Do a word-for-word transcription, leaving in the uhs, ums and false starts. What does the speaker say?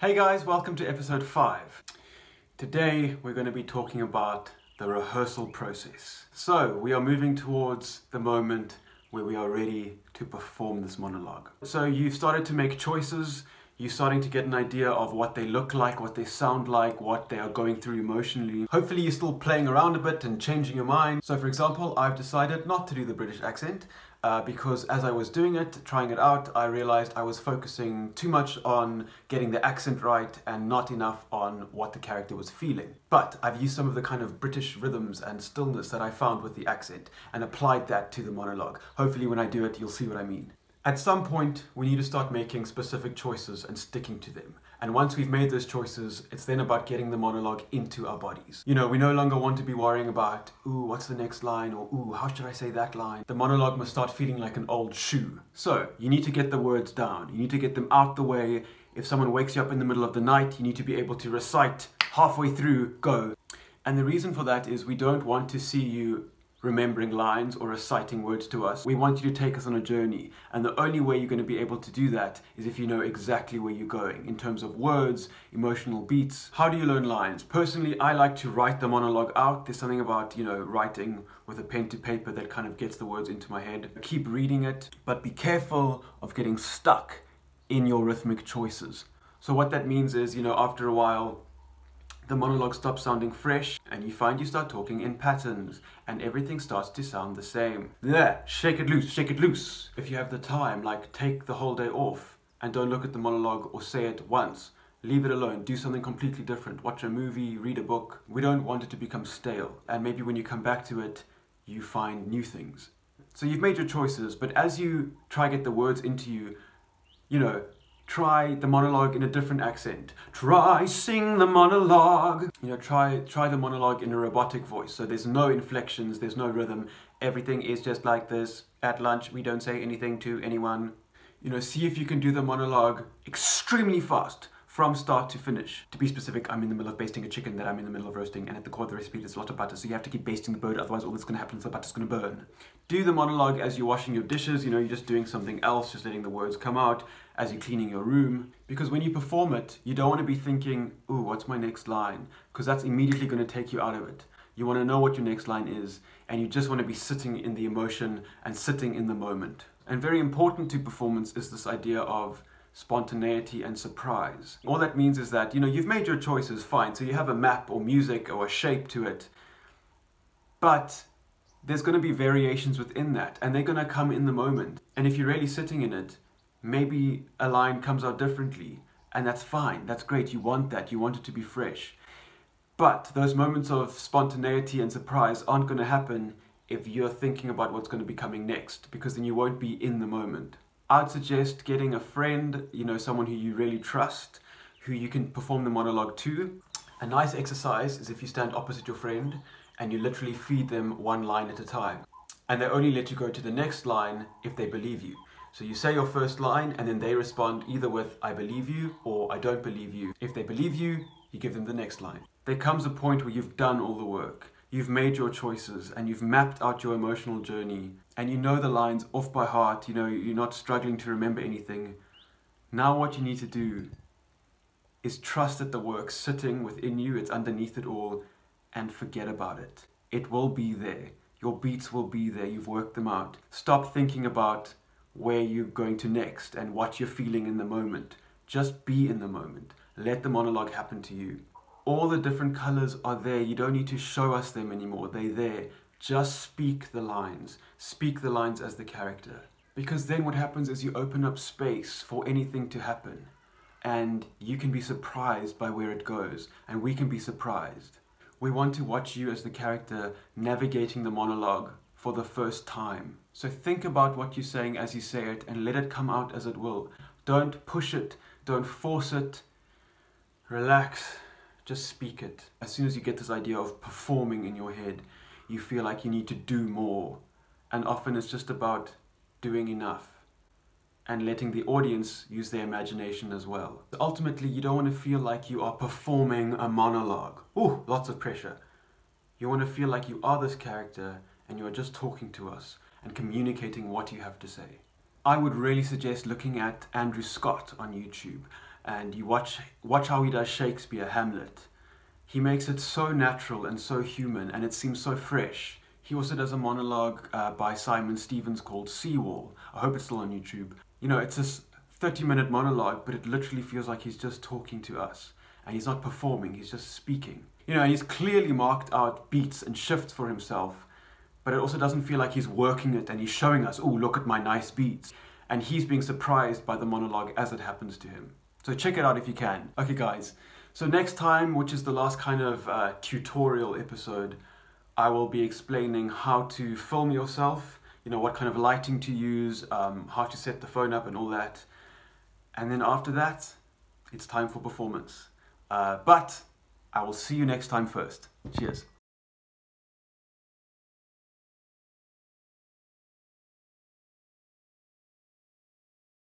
Hey guys, welcome to episode five. Today we're going to be talking about the rehearsal process. So we are moving towards the moment where we are ready to perform this monologue. So you've started to make choices, you're starting to get an idea of what they look like, what they sound like, what they are going through emotionally. Hopefully you're still playing around a bit and changing your mind. So for example, I've decided not to do the British accent Uh, because as I was doing it, trying it out, I realized I was focusing too much on getting the accent right and not enough on what the character was feeling. But I've used some of the kind of British rhythms and stillness that I found with the accent and applied that to the monologue. Hopefully when I do it, you'll see what I mean. At some point, we need to start making specific choices and sticking to them. And once we've made those choices, it's then about getting the monologue into our bodies. You know, we no longer want to be worrying about, ooh, what's the next line? Or ooh, how should I say that line? The monologue must start feeling like an old shoe. So you need to get the words down. You need to get them out the way. If someone wakes you up in the middle of the night, you need to be able to recite halfway through, go. And the reason for that is we don't want to see you remembering lines or reciting words to us. We want you to take us on a journey, and the only way you're going to be able to do that is if you know exactly where you're going in terms of words, emotional beats. How do you learn lines? Personally, I like to write the monologue out. There's something about, you know, writing with a pen to paper that kind of gets the words into my head. Keep reading it, but be careful of getting stuck in your rhythmic choices. So what that means is, you know, after a while, the monologue stops sounding fresh and you find you start talking in patterns and everything starts to sound the same. There, shake it loose, shake it loose. If you have the time, like take the whole day off and don't look at the monologue or say it once. Leave it alone, do something completely different. Watch a movie, read a book. We don't want it to become stale, and maybe when you come back to it, you find new things. So you've made your choices, but as you try to get the words into you, you know, try the monologue in a different accent. Try sing the monologue. You know, try try the monologue in a robotic voice. So there's no inflections, there's no rhythm. Everything is just like this. At lunch, we don't say anything to anyone. You know, see if you can do the monologue extremely fast from start to finish. To be specific, I'm in the middle of basting a chicken that I'm in the middle of roasting, and at the core of the recipe there's a lot of butter, so you have to keep basting the bird, otherwise all that's gonna happen is the butter's gonna burn. Do the monologue as you're washing your dishes, you know, you're just doing something else, just letting the words come out, as you're cleaning your room. Because when you perform it, you don't want to be thinking, ooh, what's my next line? Because that's immediately going to take you out of it. You want to know what your next line is, and you just want to be sitting in the emotion and sitting in the moment. And very important to performance is this idea of spontaneity and surprise. All that means is that, you know, you've made your choices, fine, so you have a map or music or a shape to it, but there's going to be variations within that, and they're going to come in the moment. And if you're really sitting in it, maybe a line comes out differently, and that's fine, that's great, you want that, you want it to be fresh. But those moments of spontaneity and surprise aren't going to happen if you're thinking about what's going to be coming next, because then you won't be in the moment. I'd suggest getting a friend, you know, someone who you really trust, who you can perform the monologue to. A nice exercise is if you stand opposite your friend, and you literally feed them one line at a time. And they only let you go to the next line if they believe you. So you say your first line, and then they respond either with, I believe you, or I don't believe you. If they believe you, you give them the next line. There comes a point where you've done all the work. You've made your choices, and you've mapped out your emotional journey, and you know the lines off by heart, you know, you're not struggling to remember anything. Now what you need to do is trust that the work's sitting within you, it's underneath it all, and forget about it. It will be there. Your beats will be there. You've worked them out. Stop thinking about where you're going to next and what you're feeling in the moment. Just be in the moment. Let the monologue happen to you. All the different colors are there. You don't need to show us them anymore. They're there. Just speak the lines. Speak the lines as the character. Because then what happens is you open up space for anything to happen. And you can be surprised by where it goes. And we can be surprised. We want to watch you as the character navigating the monologue for the first time. So think about what you're saying as you say it and let it come out as it will. Don't push it, don't force it, relax, just speak it. As soon as you get this idea of performing in your head, you feel like you need to do more. And often it's just about doing enough and letting the audience use their imagination as well. Ultimately, you don't want to feel like you are performing a monologue. Ooh, lots of pressure. You want to feel like you are this character and you are just talking to us and communicating what you have to say. I would really suggest looking at Andrew Scott on YouTube. and you watch, watch how he does Shakespeare, Hamlet. He makes it so natural and so human, and it seems so fresh. He also does a monologue uh, by Simon Stevens called Seawall. I hope it's still on YouTube. You know, it's this thirty minute monologue, but it literally feels like he's just talking to us. And he's not performing, he's just speaking. You know, and he's clearly marked out beats and shifts for himself, but it also doesn't feel like he's working it and he's showing us, oh, look at my nice beats. And he's being surprised by the monologue as it happens to him. So check it out if you can. Okay guys, so next time, which is the last kind of uh, tutorial episode, I will be explaining how to film yourself, you know, what kind of lighting to use, um, how to set the phone up and all that. And then after that, it's time for performance. Uh, but I will see you next time first. Cheers.